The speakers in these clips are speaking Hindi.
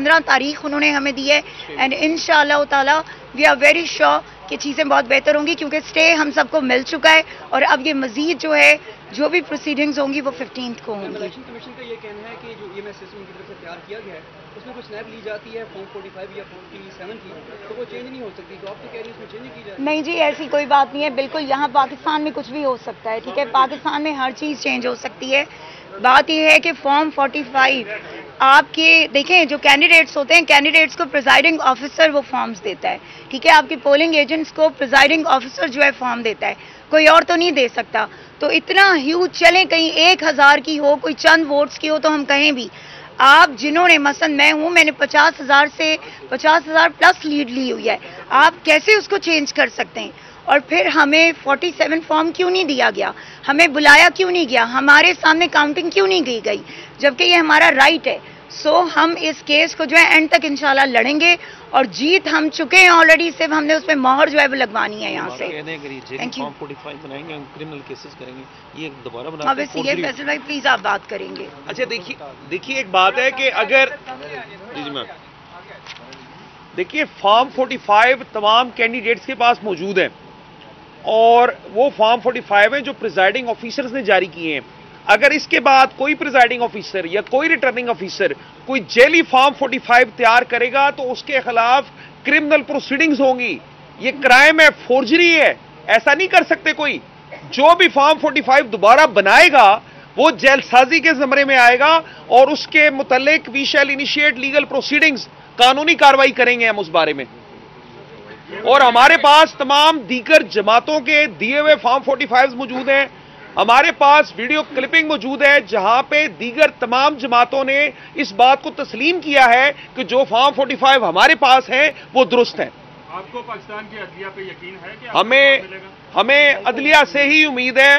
15 तारीख उन्होंने हमें दी है एंड इंशाअल्लाह ताला वी आर वेरी श्योर कि चीज़ें बहुत बेहतर होंगी क्योंकि स्टे हम सबको मिल चुका है और अब ये मजीद जो है जो भी प्रोसीडिंग्स होंगी वो 15 को होंगी। इलेक्शन कमीशन का ये कहना है कि जो ईएमएस सिस्टम की तरफ से तैयार किया गया है उसमें कुछ स्नैप ली जाती है फॉर्म 45 या फॉर्म 47 की, तो वो चेंज नहीं हो सकती, तो आप तो कह रही है उसमें चेंज की जाए? नहीं जी, ऐसी कोई बात नहीं है, बिल्कुल यहाँ पाकिस्तान में कुछ भी हो सकता है, ठीक है, पाकिस्तान में हर चीज़ चेंज हो सकती है। बात यह है कि फॉर्म 45 आपके देखें जो कैंडिडेट्स होते हैं, कैंडिडेट्स को प्रिजाइडिंग ऑफिसर वो फॉर्म्स देता है, ठीक है, आपके पोलिंग एजेंट्स को प्रिजाइडिंग ऑफिसर जो है फॉर्म देता है, कोई और तो नहीं दे सकता। तो इतना ह्यूज चलें, कहीं 1000 की हो, कोई चंद वोट्स की हो, तो हम कहें भी आप जिन्होंने मसलन मैं हूँ, मैंने 50,000 से 50,000 प्लस लीड ली हुई है, आप कैसे उसको चेंज कर सकते हैं? और फिर हमें 47 फॉर्म क्यों नहीं दिया गया, हमें बुलाया क्यों नहीं गया, हमारे सामने काउंटिंग क्यों नहीं की गई, जबकि ये हमारा राइट है। सो हम इस केस को जो है एंड तक इंशाल्लाह लड़ेंगे और जीत हम चुके हैं ऑलरेडी, सिर्फ हमने उसमें मोहर जो है वो लगवानी है यहाँ से। Thank you. अब ये फैसल भाई प्लीज आप बात करेंगे। अच्छा देखिए एक बात है कि अगर देखिए फॉर्म 45 तमाम कैंडिडेट्स के पास मौजूद है और वो फॉर्म 45 है जो प्रिजाइडिंग ऑफिसर्स ने जारी किए हैं। अगर इसके बाद कोई प्रिजाइडिंग ऑफिसर या कोई रिटर्निंग ऑफिसर कोई जेली फॉर्म 45 तैयार करेगा तो उसके खिलाफ क्रिमिनल प्रोसीडिंग्स होंगी। ये क्राइम है, फोर्जरी है, ऐसा नहीं कर सकते कोई। जो भी फॉर्म 45 दोबारा बनाएगा वो जेलसाजी के ज़मरे में आएगा और उसके मुतल्लिक we shall initiate legal proceedings, कानूनी कार्रवाई करेंगे हम उस बारे में। और हमारे पास तमाम दीगर जमातों के दिए हुए फॉर्म 45 मौजूद हैं, हमारे पास वीडियो क्लिपिंग मौजूद है जहां पे दीगर तमाम जमातों ने इस बात को तस्लीम किया है कि जो फॉर्म 45 हमारे पास है वो दुरुस्त है। आपको पाकिस्तान की अदलिया पे यकीन है कि हमें अदलिया से ही उम्मीद है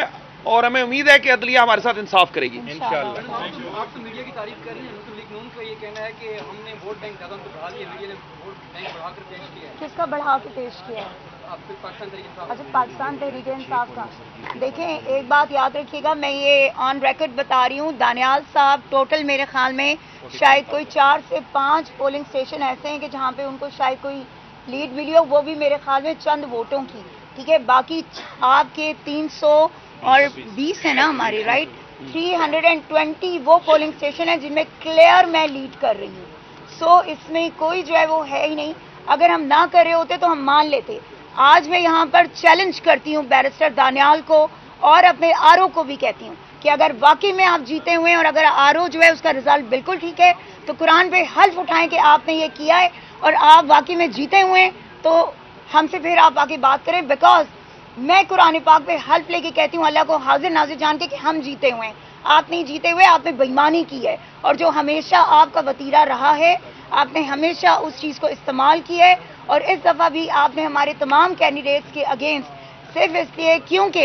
और हमें उम्मीद है कि अदलिया हमारे साथ इंसाफ करेगी इंशाल्लाह। आप तो मीडिया की तारीफ कर रही हैं, मुस्लिम लीग नून का ये कहना है कि हमने वोट बैंक ज्यादा तो बढ़ा लिया, मीडिया ने वोट बैंक बढ़ाकर पेश किया है। किसका बढ़ा के पेश किया है? अच्छा, पाकिस्तान तहरीक-ए-इंसाफ का। देखें एक बात याद रखिएगा, मैं ये ऑन रिकॉर्ड बता रही हूँ, दानियाल साहब टोटल मेरे ख्याल में शायद कोई 4 से 5 पोलिंग स्टेशन ऐसे हैं कि जहाँ पे उनको शायद कोई लीड मिली हो, वो भी मेरे ख्याल में चंद वोटों की, ठीक है। बाकी आपके 320 है ना हमारे, राइट, 320 वो पोलिंग स्टेशन है जिनमें क्लियर मैं लीड कर रही हूँ। सो इसमें कोई जो है वो है ही नहीं। अगर हम ना कर रहे होते तो हम मान लेते। आज मैं यहाँ पर चैलेंज करती हूँ बैरिस्टर दानियाल को और अपने आरओ को भी कहती हूँ कि अगर वाकई में आप जीते हुए हैं और अगर आरओ जो है उसका रिजल्ट बिल्कुल ठीक है तो कुरान पे हल्फ उठाएं कि आपने ये किया है और आप वाकई में जीते हुए हैं तो हमसे फिर आप आगे बात करें। बिकॉज मैं कुरान पाक पे हल्फ लेके कहती हूँ अल्लाह को हाजिर नाजिर जान के कि हम जीते हुए हैं, आप नहीं जीते हुए, आपने बेईमानी की है और जो हमेशा आपका वतीरा रहा है आपने हमेशा उस चीज़ को इस्तेमाल किया है। और इस दफ़ा भी आपने हमारे तमाम कैंडिडेट्स के अगेंस्ट सिर्फ इसलिए क्योंकि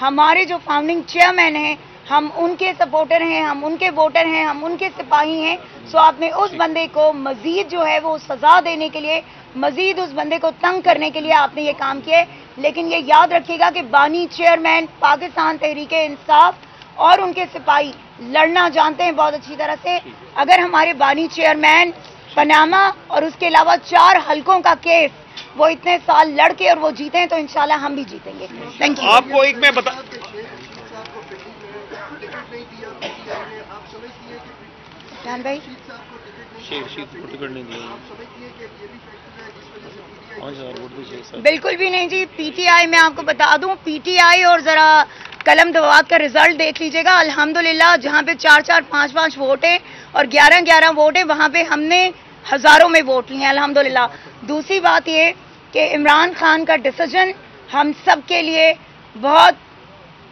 हमारे जो फाउंडिंग चेयरमैन हैं हम उनके सपोर्टर हैं, हम उनके वोटर हैं, हम उनके सिपाही हैं। सो आपने उस बंदे को मज़ीद जो है वो सज़ा देने के लिए, मज़ीद उस बंदे को तंग करने के लिए आपने ये काम किया है। लेकिन ये याद रखिएगा कि बानी चेयरमैन पाकिस्तान तहरीक-ए-इंसाफ और उनके सिपाही लड़ना जानते हैं बहुत अच्छी तरह से। अगर हमारे बानी चेयरमैन पनामा और उसके अलावा 4 हलकों का केस वो इतने साल लड़के और वो जीते हैं तो इंशाल्लाह हम भी जीतेंगे। Thank you. आपको एक मैं बता जान भाई बिल्कुल भी नहीं जी। पीटीआई मैं आपको बता दूं, पीटीआई और जरा कलम दवात का रिजल्ट देख लीजिएगा। अल्हम्दुलिल्लाह जहाँ पे 4-4, 5-5 वोट है और 11-11 वोट है वहाँ पे हमने हज़ारों में वोट लिए हैं अल्हम्दुलिल्लाह। दूसरी बात ये कि इमरान खान का डिसीजन हम सब के लिए बहुत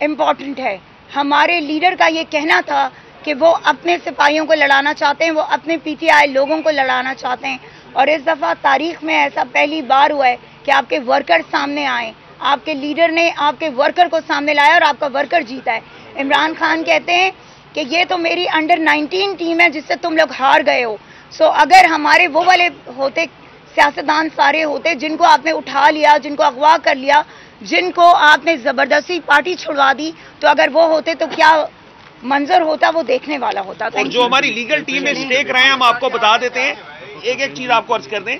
इम्पॉर्टेंट है। हमारे लीडर का ये कहना था कि वो अपने सिपाहियों को लड़ाना चाहते हैं, वो अपने पीटीआई लोगों को लड़ाना चाहते हैं और इस दफ़ा तारीख में ऐसा पहली बार हुआ है कि आपके वर्कर सामने आए, आपके लीडर ने आपके वर्कर को सामने लाया और आपका वर्कर जीता है। इमरान खान कहते हैं कि ये तो मेरी अंडर 19 टीम है जिससे तुम लोग हार गए हो। सो अगर हमारे वो वाले होते सियासतदान सारे होते जिनको आपने उठा लिया, जिनको अगवा कर लिया, जिनको आपने ज़बरदस्ती पार्टी छुड़वा दी, तो अगर वो होते तो क्या मंजर होता, वो देखने वाला होता। जो हमारी लीगल टीम में स्टे कराएं हम आपको बता देते हैं एक एक चीज आपको अर्ज कर दें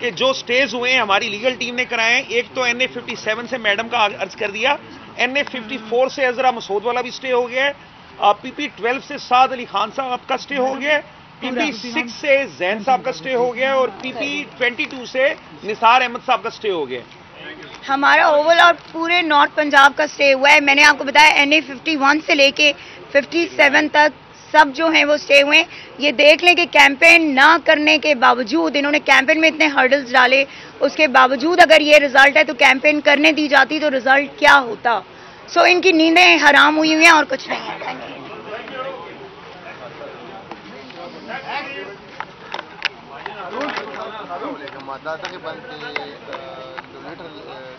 कि जो स्टेज हुए हैं हमारी लीगल टीम ने कराए हैं। एक तो NA 57 से मैडम का अर्ज कर दिया, NA 54 से अजरा मसूद वाला भी स्टे हो गया है, PP 12 से साद अली खान साहब का स्टे हो गया है, PP 6 से जैन साहब का स्टे हो गया है और PP 22 से निसार अहमद साहब का स्टे हो गया है। हमारा ओवल और पूरे नॉर्थ पंजाब का स्टे हुआ है। मैंने आपको बताया NA 51 से लेके 57 तक सब जो हैं वो स्टे हुए हैं। ये देख लें कि कैंपेन ना करने के बावजूद इन्होंने कैंपेन में इतने हर्डल्स डाले, उसके बावजूद अगर ये रिजल्ट है तो कैंपेन करने दी जाती तो रिजल्ट क्या होता। सो इनकी नींदें हराम हुई हुई हैं और कुछ नहीं है। Thank you. मतदाता के बल पे डोनेट